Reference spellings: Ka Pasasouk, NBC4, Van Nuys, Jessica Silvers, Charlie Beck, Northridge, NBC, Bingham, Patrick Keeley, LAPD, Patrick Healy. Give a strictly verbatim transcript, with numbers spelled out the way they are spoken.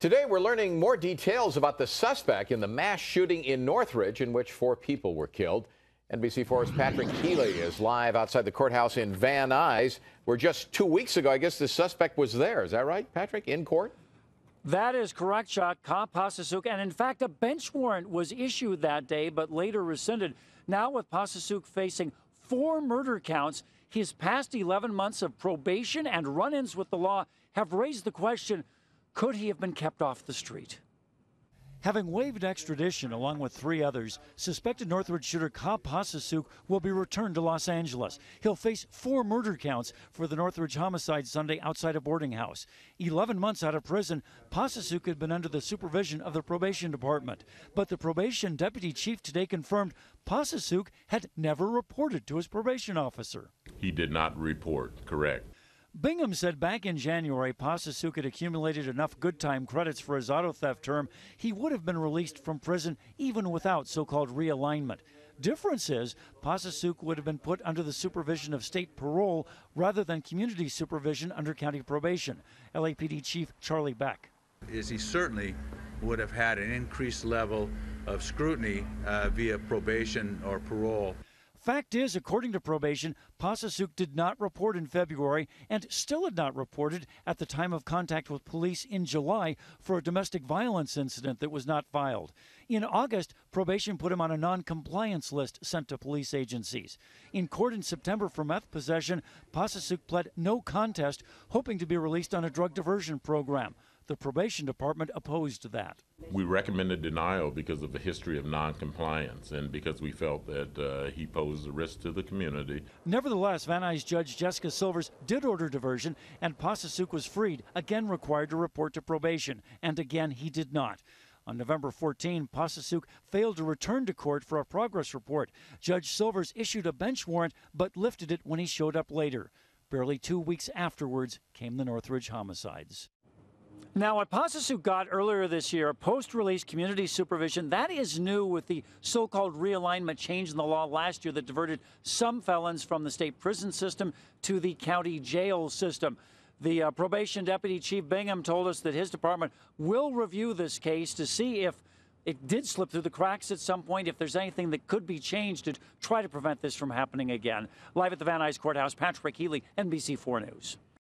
Today we're learning more details about the suspect in the mass shooting in Northridge in which four people were killed. N B C four's Patrick Keeley is live outside the courthouse in Van Nuys, where just two weeks ago, I guess the suspect was there. Is that right, Patrick, in court? That is correct, Chuck. Ka Pasasouk, and in fact, a bench warrant was issued that day, but later rescinded. Now with Pasasouk facing four murder counts, his past eleven months of probation and run-ins with the law have raised the question, could he have been kept off the street? Having waived extradition along with three others, suspected Northridge shooter Ka Pasasouk will be returned to Los Angeles. He'll face four murder counts for the Northridge homicide Sunday outside a boarding house. eleven months out of prison, Pasasouk had been under the supervision of the probation department. But the probation deputy chief today confirmed Pasasouk had never reported to his probation officer. He did not report, correct. Bingham said back in January, Pasasouk had accumulated enough good time credits for his auto theft term. He would have been released from prison even without so-called realignment. Difference is, Pasasouk would have been put under the supervision of state parole rather than community supervision under county probation. L A P D Chief Charlie Beck. Is he certainly would have had an increased level of scrutiny uh, via probation or parole. Fact is, according to probation, Pasasouk did not report in February and still had not reported at the time of contact with police in July for a domestic violence incident that was not filed. In August, probation put him on a non-compliance list sent to police agencies. In court in September for meth possession, Pasasouk pled no contest, hoping to be released on a drug diversion program. The probation department opposed that. We recommended denial because of a history of noncompliance and because we felt that uh, he posed a risk to the community. Nevertheless, Van Nuys Judge Jessica Silvers did order diversion, and Pasasouk was freed, again required to report to probation, and again he did not. On November fourteenth, Pasasouk failed to return to court for a progress report. Judge Silvers issued a bench warrant but lifted it when he showed up later. Barely two weeks afterwards came the Northridge homicides. Now, what Pasasouk got earlier this year, post-release community supervision, that is new with the so-called realignment change in the law last year that diverted some felons from the state prison system to the county jail system. The uh, probation deputy chief Bingham told us that his department will review this case to see if it did slip through the cracks at some point, if there's anything that could be changed to try to prevent this from happening again. Live at the Van Nuys courthouse, Patrick Healy, N B C four News.